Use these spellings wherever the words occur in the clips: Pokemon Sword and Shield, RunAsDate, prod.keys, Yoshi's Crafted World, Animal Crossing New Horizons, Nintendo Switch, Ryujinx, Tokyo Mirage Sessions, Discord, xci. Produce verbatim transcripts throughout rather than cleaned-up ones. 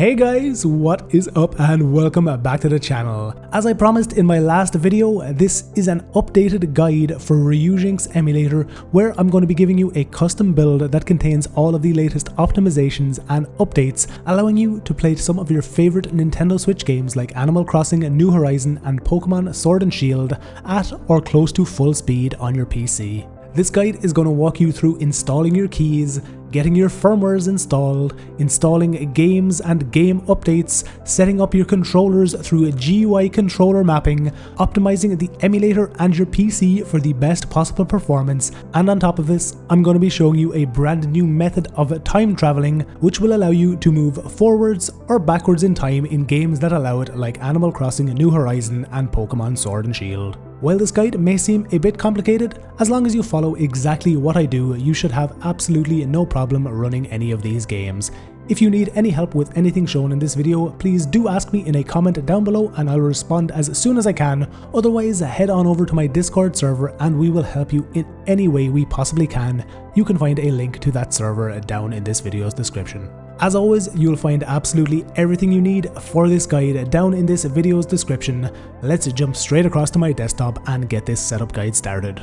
Hey guys, what is up and welcome back to the channel. As I promised in my last video, this is an updated guide for Ryujinx emulator where I'm going to be giving you a custom build that contains all of the latest optimizations and updates, allowing you to play some of your favorite Nintendo Switch games like Animal Crossing New Horizons and Pokemon Sword and Shield at or close to full speed on your P C. This guide is going to walk you through installing your keys, getting your firmwares installed, installing games and game updates, setting up your controllers through a G U I controller mapping, optimizing the emulator and your P C for the best possible performance, and on top of this, I'm going to be showing you a brand new method of time traveling, which will allow you to move forwards or backwards in time in games that allow it, like Animal Crossing New Horizons and Pokemon Sword and Shield. While this guide may seem a bit complicated, as long as you follow exactly what I do, you should have absolutely no problem running any of these games. If you need any help with anything shown in this video, please do ask me in a comment down below and I'll respond as soon as I can. Otherwise, head on over to my Discord server and we will help you in any way we possibly can. You can find a link to that server down in this video's description. As always, you'll find absolutely everything you need for this guide down in this video's description. Let's jump straight across to my desktop and get this setup guide started.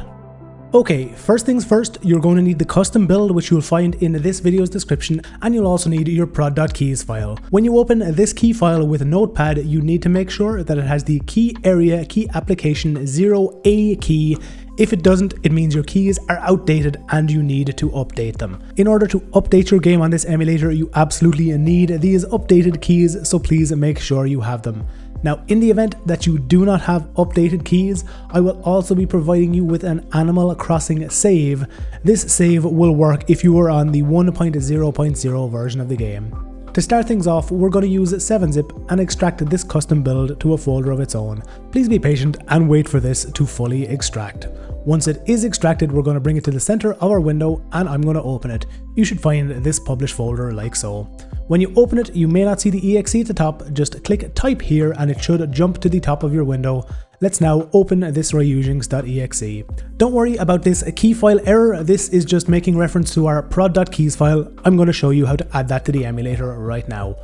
Okay, first things first, you're going to need the custom build, which you'll find in this video's description, and you'll also need your prod.keys file. When you open this key file with Notepad, you need to make sure that it has the key area key application zero A key. If it doesn't, it means your keys are outdated and you need to update them. In order to update your game on this emulator, you absolutely need these updated keys, so please make sure you have them. Now, in the event that you do not have updated keys, I will also be providing you with an Animal Crossing save. This save will work if you are on the one point zero point zero version of the game. To start things off, we're going to use seven zip and extract this custom build to a folder of its own. Please be patient and wait for this to fully extract. Once it is extracted, we're going to bring it to the center of our window and I'm going to open it. You should find this publish folder like so. When you open it, you may not see the E X E at the top, just click type here and it should jump to the top of your window. Let's now open this Ryujinx.exe. Don't worry about this key file error, this is just making reference to our prod.keys file. I'm going to show you how to add that to the emulator right now.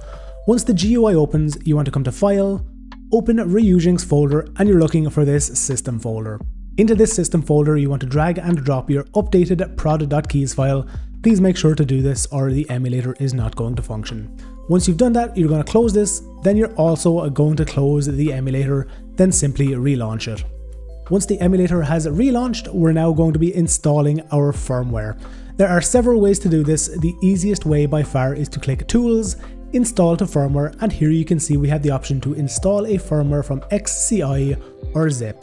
Once the G U I opens, you want to come to File, open Ryujinx folder, and you're looking for this System folder. Into this System folder, you want to drag and drop your updated prod.keys file. Please make sure to do this or the emulator is not going to function. Once you've done that, you're going to close this, then you're also going to close the emulator, then simply relaunch it. Once the emulator has relaunched, we're now going to be installing our firmware. There are several ways to do this. The easiest way by far is to click Tools, Install to Firmware, and here you can see we have the option to install a firmware from X C I or zip.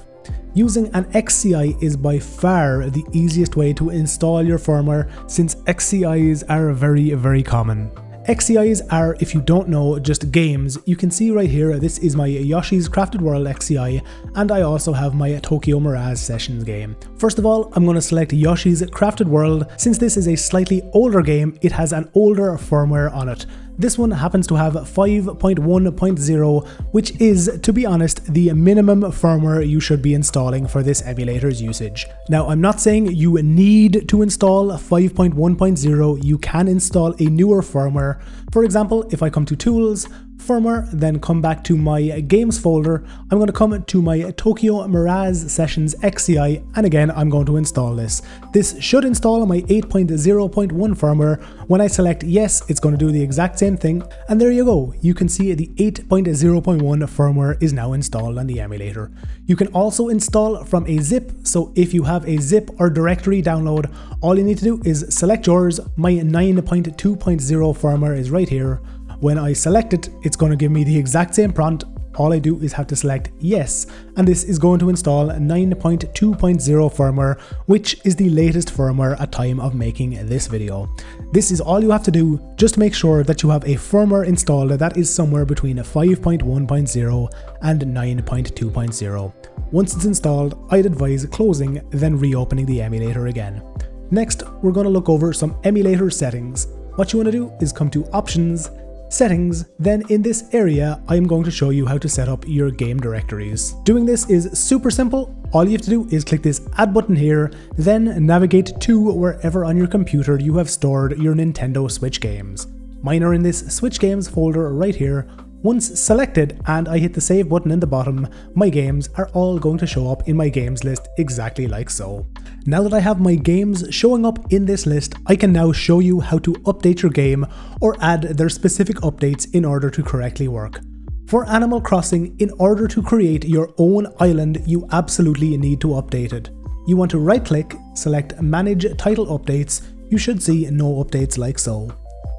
Using an X C I is by far the easiest way to install your firmware since X C Is are very, very common. X C Is are, if you don't know, just games. You can see right here, this is my Yoshi's Crafted World X C I, and I also have my Tokyo Mirage Sessions game. First of all, I'm going to select Yoshi's Crafted World. Since this is a slightly older game, it has an older firmware on it. This one happens to have five point one point zero, which is, to be honest, the minimum firmware you should be installing for this emulator's usage. Now, I'm not saying you need to install five point one point zero, you can install a newer firmware. For example, if I come to Tools, Firmware, then come back to my Games folder, I'm going to come to my Tokyo Mirage Sessions X C I, and again I'm going to install this. This should install my eight point zero point one firmware. When I select yes, it's going to do the exact same thing, and there you go. You can see the eight point zero point one firmware is now installed on the emulator. You can also install from a zip, so if you have a zip or directory download, all you need to do is select yours. My nine point two point zero firmware is right here. When I select it, it's going to give me the exact same prompt. All I do is have to select yes, and this is going to install nine point two point zero firmware, which is the latest firmware at time of making this video. This is all you have to do. Just make sure that you have a firmware installed that is somewhere between five point one point zero and nine point two point zero. Once it's installed, I'd advise closing, then reopening the emulator again. Next, we're going to look over some emulator settings. What you want to do is come to Options, Settings, then in this area I am going to show you how to set up your game directories. Doing this is super simple, all you have to do is click this add button here, then navigate to wherever on your computer you have stored your Nintendo Switch games. Mine are in this Switch games folder right here. Once selected and I hit the save button in the bottom, my games are all going to show up in my games list exactly like so. Now that I have my games showing up in this list, I can now show you how to update your game or add their specific updates in order to correctly work. For Animal Crossing, in order to create your own island, you absolutely need to update it. You want to right click, select Manage Title Updates. You should see No Updates like so.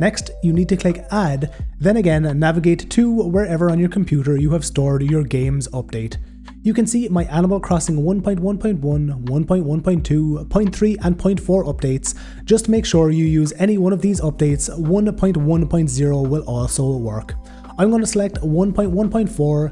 Next, you need to click Add, then again navigate to wherever on your computer you have stored your game's update. You can see my Animal Crossing one point one point one, one point one point two, zero point three and zero point four updates. Just make sure you use any one of these updates. one point one point zero will also work. I'm going to select one point one point four,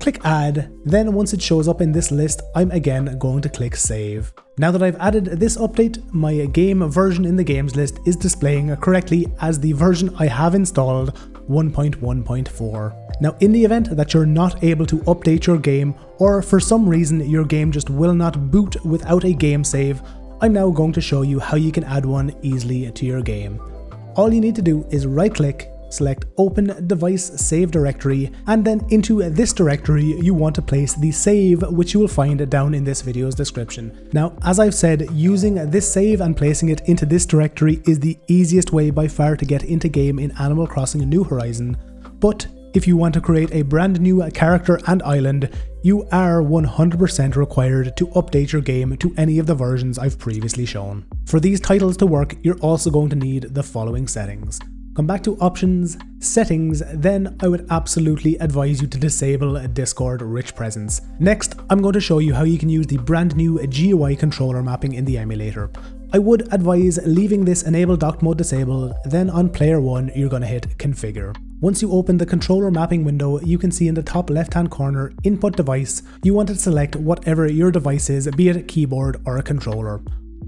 click Add, then once it shows up in this list, I'm again going to click Save. Now that I've added this update, my game version in the games list is displaying correctly as the version I have installed, one point one point four. Now, in the event that you're not able to update your game, or for some reason your game just will not boot without a game save, I'm now going to show you how you can add one easily to your game. All you need to do is right-click, select Open Device Save Directory, and then into this directory you want to place the save, which you will find down in this video's description. Now, as I've said, using this save and placing it into this directory is the easiest way by far to get into game in Animal Crossing New Horizon, but if you want to create a brand new character and island, you are one hundred percent required to update your game to any of the versions I've previously shown. For these titles to work, you're also going to need the following settings. Come back to Options, Settings, then I would absolutely advise you to disable Discord Rich Presence. Next, I'm going to show you how you can use the brand new G U I controller mapping in the emulator. I would advise leaving this Enable Dock Mode disabled, then on Player one you're going to hit Configure. Once you open the controller mapping window, you can see in the top left hand corner, Input Device, you want to select whatever your device is, be it a keyboard or a controller.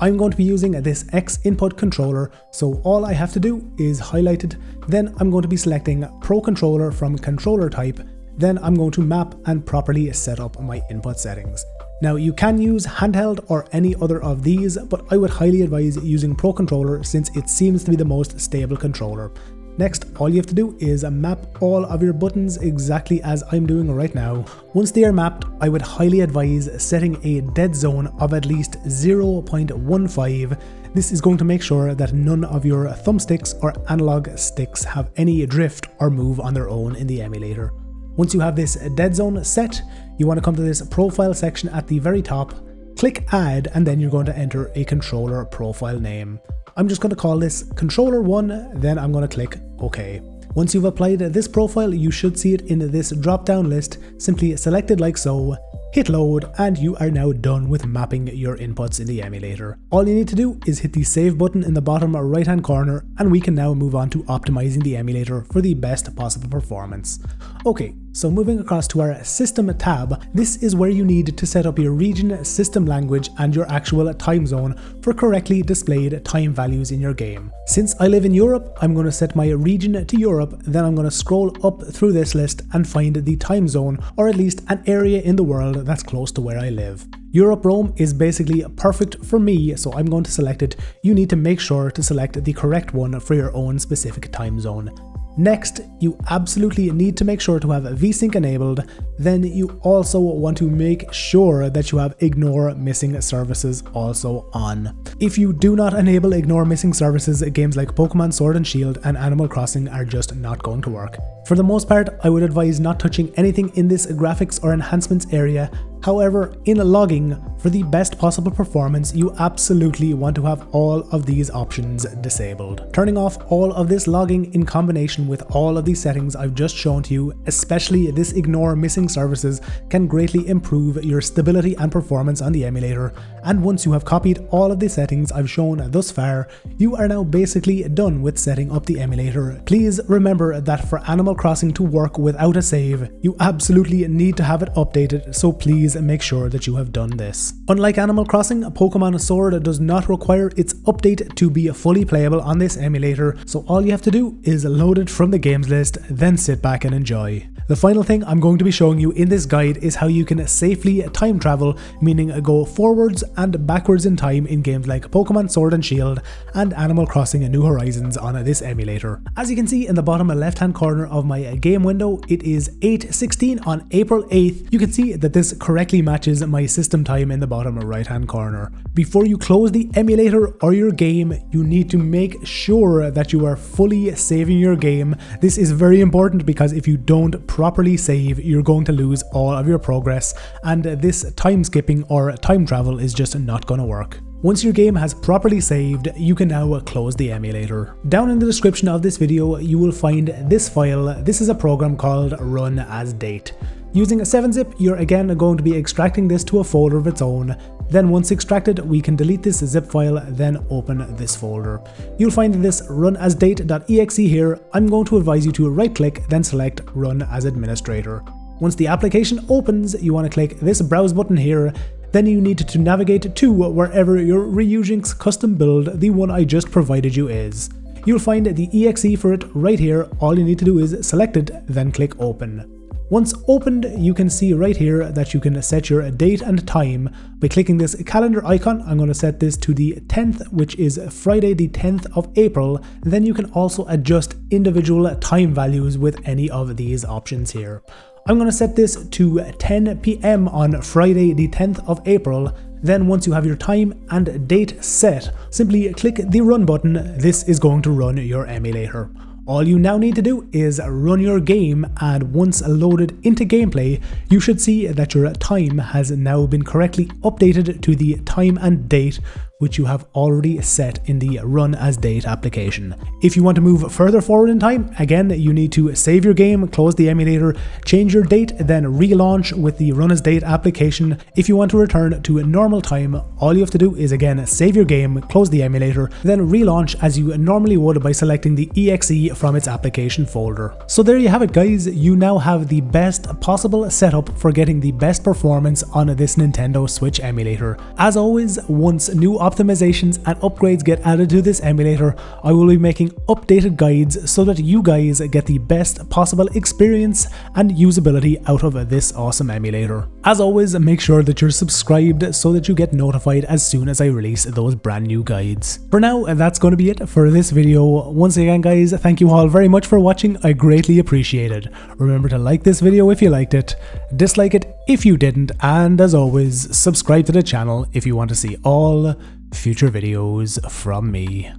I'm going to be using this X input controller, so all I have to do is highlight it, then I'm going to be selecting Pro Controller from Controller Type, then I'm going to map and properly set up my input settings. Now, you can use handheld or any other of these, but I would highly advise using Pro Controller since it seems to be the most stable controller. Next, all you have to do is map all of your buttons exactly as I'm doing right now. Once they are mapped, I would highly advise setting a dead zone of at least zero point one five. This is going to make sure that none of your thumbsticks or analog sticks have any drift or move on their own in the emulator. Once you have this dead zone set, you want to come to this profile section at the very top, click Add, and then you're going to enter a controller profile name. I'm just going to call this Controller one, then I'm going to click OK. Once you've applied this profile, you should see it in this drop-down list. Simply select it like so, hit Load, and you are now done with mapping your inputs in the emulator. All you need to do is hit the Save button in the bottom right-hand corner, and we can now move on to optimizing the emulator for the best possible performance. Okay, so moving across to our System tab, this is where you need to set up your region, system language, and your actual time zone for correctly displayed time values in your game. Since I live in Europe, I'm going to set my region to Europe, then I'm going to scroll up through this list and find the time zone, or at least an area in the world that's close to where I live. Europe Rome is basically perfect for me, so I'm going to select it. You need to make sure to select the correct one for your own specific time zone. Next, you absolutely need to make sure to have VSync enabled, then you also want to make sure that you have Ignore Missing Services also on. If you do not enable Ignore Missing Services, games like Pokemon Sword and Shield and Animal Crossing are just not going to work. For the most part, I would advise not touching anything in this graphics or enhancements area. However, in logging, for the best possible performance, you absolutely want to have all of these options disabled. Turning off all of this logging in combination with all of these settings I've just shown to you, especially this Ignore Missing Services, can greatly improve your stability and performance on the emulator. And once you have copied all of the settings I've shown thus far, you are now basically done with setting up the emulator. Please remember that for Animal Crossing to work without a save, you absolutely need to have it updated, so please make sure that you have done this. Unlike Animal Crossing, Pokemon Sword does not require its update to be fully playable on this emulator, so all you have to do is load it from the games list, then sit back and enjoy. The final thing I'm going to be showing you in this guide is how you can safely time travel, meaning go forwards and backwards in time in games like Pokemon Sword and Shield and Animal Crossing New Horizons on this emulator. As you can see in the bottom left hand corner of my game window, it is eight sixteen on April eighth. You can see that this correctly matches my system time in the bottom right hand corner. Before you close the emulator or your game, you need to make sure that you are fully saving your game. This is very important because if you don't properly save, you're going to lose all of your progress, and this time skipping or time travel is just not going to work. Once your game has properly saved, you can now close the emulator. Down in the description of this video, you will find this file. This is a program called RunAsDate. Using a seven zip, you're again going to be extracting this to a folder of its own. Then once extracted, we can delete this zip file, then open this folder. You'll find this run as date dot E X E here. I'm going to advise you to right click, then select Run as Administrator. Once the application opens, you want to click this browse button here. Then you need to navigate to wherever your Ryujinx custom build, the one I just provided you, is. You'll find the E X E for it right here. All you need to do is select it, then click open. Once opened, you can see right here that you can set your date and time. By clicking this calendar icon, I'm going to set this to the tenth, which is Friday the tenth of April. Then you can also adjust individual time values with any of these options here. I'm going to set this to ten P M on Friday the tenth of April. Then once you have your time and date set, simply click the run button. This is going to run your emulator. All you now need to do is run your game, and once loaded into gameplay, you should see that your time has now been correctly updated to the time and date which you have already set in the Run as Date application. If you want to move further forward in time, again, you need to save your game, close the emulator, change your date, then relaunch with the Run as Date application. If you want to return to a normal time, all you have to do is again save your game, close the emulator, then relaunch as you normally would by selecting the E X E from its application folder. So there you have it, guys. You now have the best possible setup for getting the best performance on this Nintendo Switch emulator. As always, once new options optimizations and upgrades get added to this emulator, I will be making updated guides so that you guys get the best possible experience and usability out of this awesome emulator. As always, make sure that you're subscribed so that you get notified as soon as I release those brand new guides. For now, that's going to be it for this video. Once again, guys, thank you all very much for watching. I greatly appreciate it. Remember to like this video if you liked it, dislike it if you didn't, and as always, subscribe to the channel if you want to see all future videos from me.